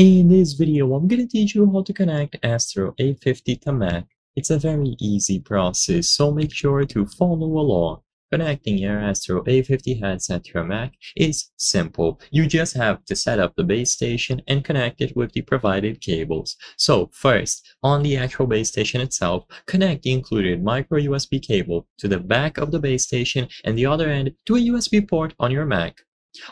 In this video, I'm going to teach you how to connect Astro A50 to MAC. It's a very easy process, so make sure to follow along. Connecting your Astro A50 headset to your MAC is simple. You just have to set up the base station and connect it with the provided cables. So first, on the actual base station itself, connect the included micro USB cable to the back of the base station and the other end to a USB port on your MAC.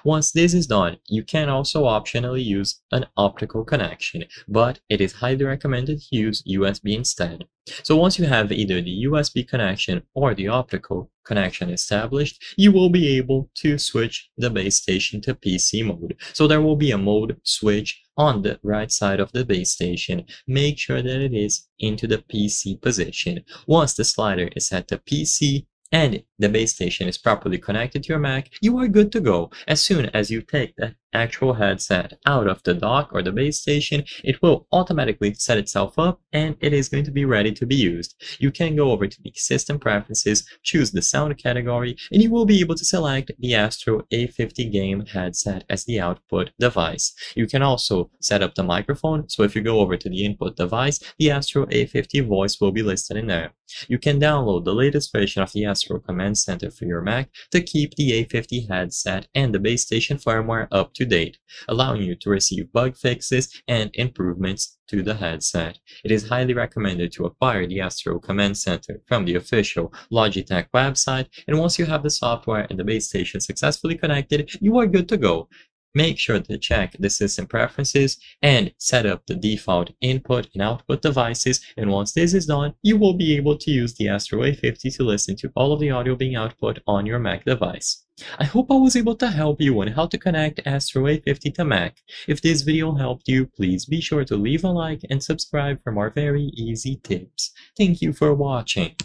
Once this is done, you can also optionally use an optical connection, but it is highly recommended to use USB instead. So once you have either the USB connection or the optical connection established, you will be able to switch the base station to PC mode. So there will be a mode switch on the right side of the base station. Make sure that it is into the PC position. Once the slider is set to PC, and the base station is properly connected to your MAC, you are good to go. As soon as you take the actual headset out of the dock or the base station, it will automatically set itself up and it is going to be ready to be used. You can go over to the system preferences, choose the sound category, and you will be able to select the Astro A50 game headset as the output device. You can also set up the microphone, so if you go over to the input device, the Astro A50 voice will be listed in there. You can download the latest version of the Astro Command Center for your MAC to keep the A50 headset and the base station firmware up to date, allowing you to receive bug fixes and improvements to the headset. It is highly recommended to acquire the Astro Command Center from the official Logitech website, and once you have the software and the base station successfully connected, you are good to go. Make sure to check the system preferences and set up the default input and output devices, and once this is done, you will be able to use the Astro A50 to listen to all of the audio being output on your MAC device. I hope I was able to help you on how to connect Astro A50 to MAC. If this video helped you, please be sure to leave a like and subscribe for more very easy tips. Thank you for watching.